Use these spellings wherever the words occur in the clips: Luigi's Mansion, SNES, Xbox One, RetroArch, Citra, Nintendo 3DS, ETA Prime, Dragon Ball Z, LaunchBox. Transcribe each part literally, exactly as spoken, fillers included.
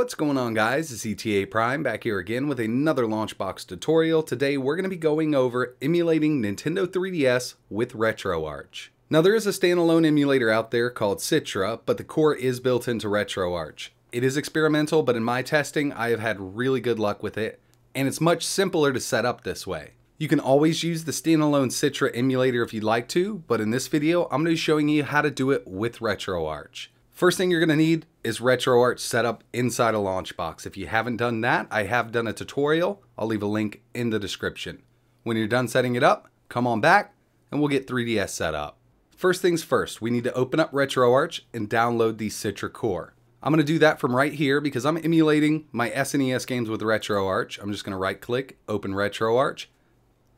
What's going on, guys? It's E T A Prime back here again with another LaunchBox tutorial. Today we're going to be going over emulating Nintendo three D S with RetroArch. Now, there is a standalone emulator out there called Citra, but the core is built into RetroArch. It is experimental, but in my testing I have had really good luck with it, and it's much simpler to set up this way. You can always use the standalone Citra emulator if you'd like to, but in this video I'm going to be showing you how to do it with RetroArch. First thing you're going to need is RetroArch set up inside a LaunchBox. If you haven't done that, I have done a tutorial. I'll leave a link in the description. When you're done setting it up, come on back and we'll get three D S set up. First things first, we need to open up RetroArch and download the Citra core. I'm going to do that from right here because I'm emulating my S N E S games with RetroArch. I'm just going to right click, open RetroArch.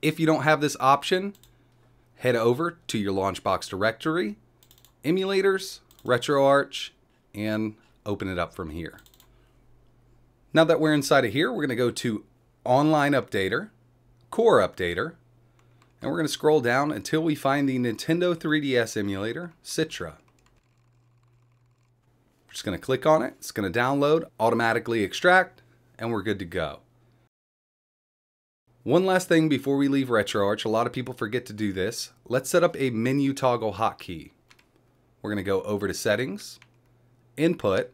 If you don't have this option, head over to your LaunchBox directory, emulators, RetroArch, and open it up from here. Now that we're inside of here, we're going to go to Online Updater, Core Updater, and we're going to scroll down until we find the Nintendo three D S emulator, Citra. We're just going to click on it. It's going to download, automatically extract, and we're good to go. One last thing before we leave RetroArch, a lot of people forget to do this. Let's set up a menu toggle hotkey. We're going to go over to Settings, Input,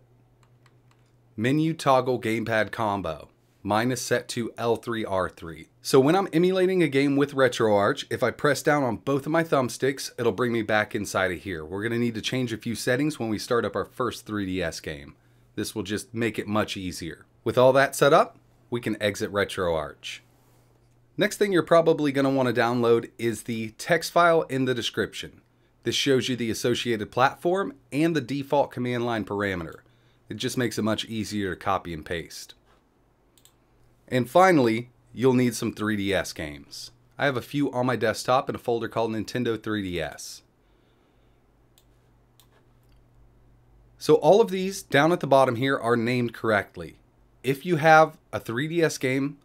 Menu Toggle Gamepad Combo. Mine is set to L three R three. So when I'm emulating a game with RetroArch, if I press down on both of my thumbsticks, it'll bring me back inside of here. We're going to need to change a few settings when we start up our first three D S game. This will just make it much easier. With all that set up, we can exit RetroArch. Next thing you're probably going to want to download is the text file in the description. This shows you the associated platform and the default command line parameter. It just makes it much easier to copy and paste. And finally, you'll need some three D S games. I have a few on my desktop in a folder called Nintendo three D S. So all of these down at the bottom here are named correctly. If you have a three D S game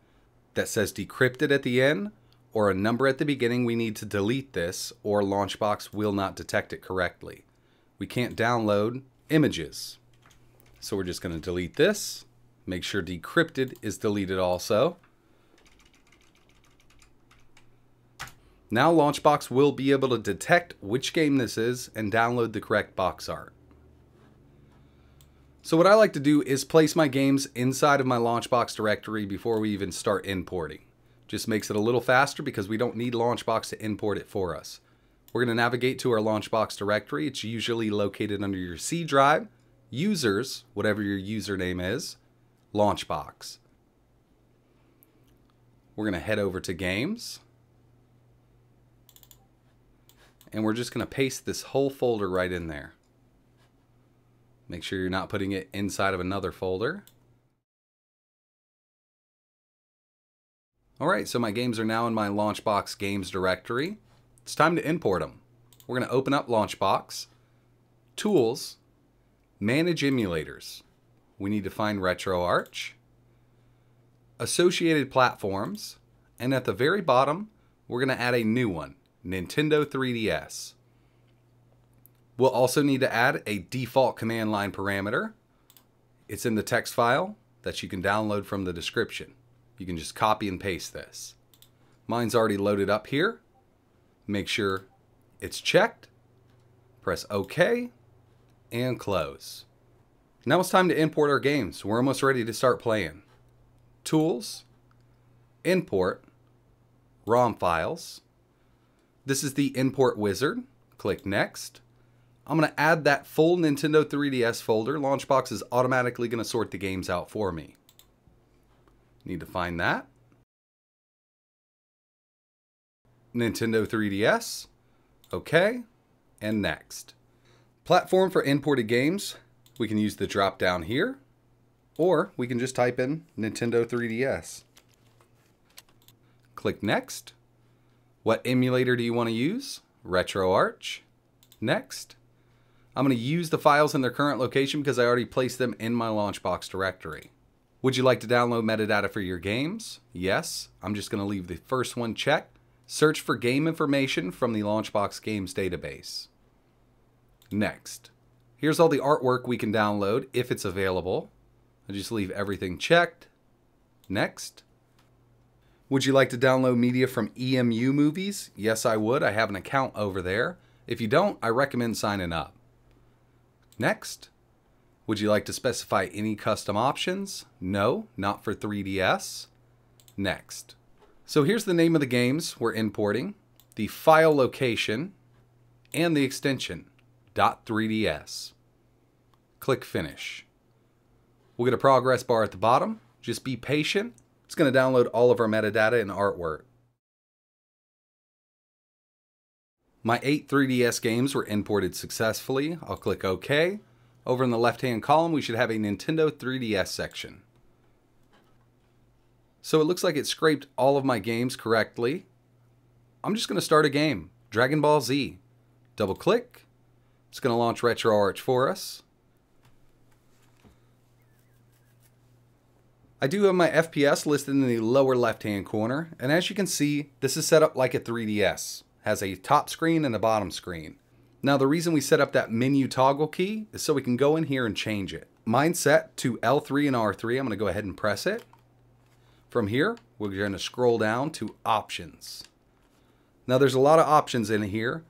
that says decrypted at the end, or a number at the beginning, we need to delete this or LaunchBox will not detect it correctly. We can't download images. So we're just going to delete this. Make sure decrypted is deleted also. Now LaunchBox will be able to detect which game this is and download the correct box art. So what I like to do is place my games inside of my LaunchBox directory before we even start importing. Just makes it a little faster because we don't need LaunchBox to import it for us. We're going to navigate to our LaunchBox directory. It's usually located under your C drive, users, whatever your username is, LaunchBox. We're going to head over to games. And we're just going to paste this whole folder right in there. Make sure you're not putting it inside of another folder. Alright, so my games are now in my LaunchBox games directory. It's time to import them. We're going to open up LaunchBox, Tools, Manage Emulators. We need to find RetroArch, Associated Platforms, and at the very bottom, we're going to add a new one, Nintendo three D S. We'll also need to add a default command line parameter. It's in the text file that you can download from the description. You can just copy and paste this. Mine's already loaded up here. Make sure it's checked. Press OK and close. Now it's time to import our games. We're almost ready to start playing. Tools, Import, ROM Files. This is the Import Wizard. Click Next. I'm going to add that full Nintendo three D S folder. LaunchBox is automatically going to sort the games out for me. Need to find that. Nintendo three D S. Okay. And next. Platform for imported games. We can use the drop down here. Or we can just type in Nintendo three D S. Click Next. What emulator do you want to use? RetroArch. Next. I'm going to use the files in their current location because I already placed them in my LaunchBox directory. Would you like to download metadata for your games? Yes. I'm just going to leave the first one checked. Search for game information from the LaunchBox Games database. Next. Here's all the artwork we can download if it's available. I just leave everything checked. Next. Would you like to download media from E M U movies? Yes, I would. I have an account over there. If you don't, I recommend signing up. Next. Would you like to specify any custom options? No, not for three D S. Next. So here's the name of the games we're importing, the file location, and the extension, .three D S. Click Finish. We'll get a progress bar at the bottom. Just be patient. It's going to download all of our metadata and artwork. My eight three D S games were imported successfully. I'll click OK. Over in the left-hand column, we should have a Nintendo three D S section. So it looks like it scraped all of my games correctly. I'm just going to start a game, Dragon Ball Z. Double click. It's going to launch RetroArch for us. I do have my F P S listed in the lower left-hand corner, and as you can see, this is set up like a three D S. It has a top screen and a bottom screen. Now the reason we set up that menu toggle key is so we can go in here and change it. Mine's set to L three and R three. I'm going to go ahead and press it. From here, we're going to scroll down to options. Now there's a lot of options in here.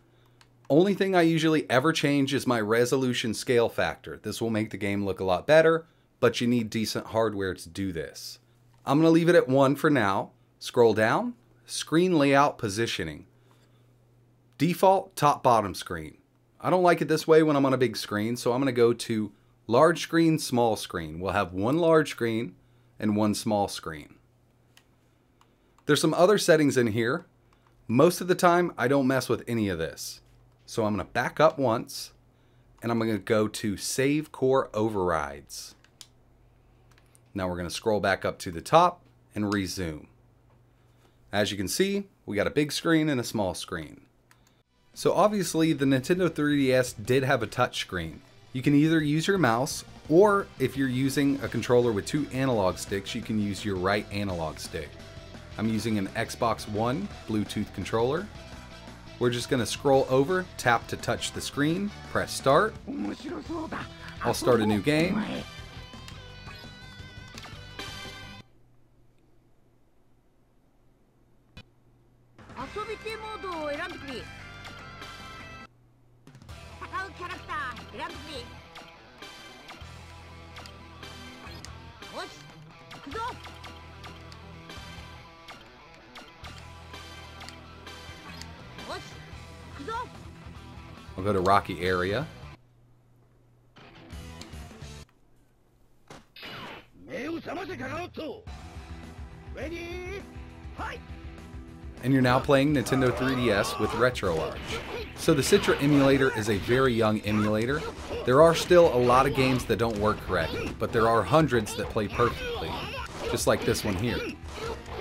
Only thing I usually ever change is my resolution scale factor. This will make the game look a lot better, but you need decent hardware to do this. I'm going to leave it at one for now. Scroll down, screen layout positioning. Default top bottom screen. I don't like it this way when I'm on a big screen, so I'm going to go to large screen, small screen. We'll have one large screen and one small screen. There's some other settings in here. Most of the time, I don't mess with any of this. So I'm going to back up once, and I'm going to go to Save Core Overrides. Now we're going to scroll back up to the top and resume. As you can see, we got a big screen and a small screen. So obviously, the Nintendo three D S did have a touch screen. You can either use your mouse, or if you're using a controller with two analog sticks, you can use your right analog stick. I'm using an Xbox One Bluetooth controller. We're just going to scroll over, tap to touch the screen, press start. I'll start a new game. I'll go to Rocky area. And you're now playing Nintendo three D S with RetroArch. So the Citra emulator is a very young emulator. There are still a lot of games that don't work correctly, but there are hundreds that play perfectly, just like this one here.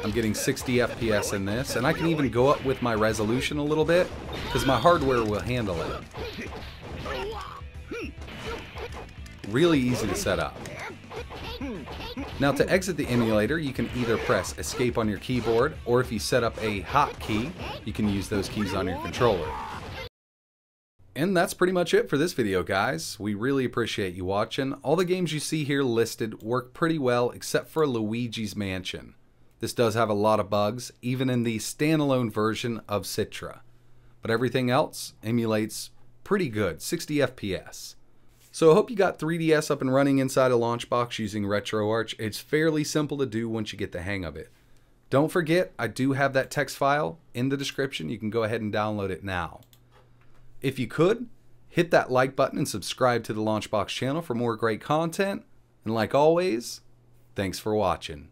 I'm getting sixty F P S in this, and I can even go up with my resolution a little bit, because my hardware will handle it. Really easy to set up. Now to exit the emulator, you can either press Escape on your keyboard, or if you set up a hotkey, you can use those keys on your controller. And that's pretty much it for this video, guys. We really appreciate you watching. All the games you see here listed work pretty well, except for Luigi's Mansion. This does have a lot of bugs, even in the standalone version of Citra. But everything else emulates pretty good, sixty F P S. So I hope you got three D S up and running inside a LaunchBox using RetroArch. It's fairly simple to do once you get the hang of it. Don't forget, I do have that text file in the description. You can go ahead and download it now. If you could, hit that like button and subscribe to the LaunchBox channel for more great content. And like always, thanks for watching.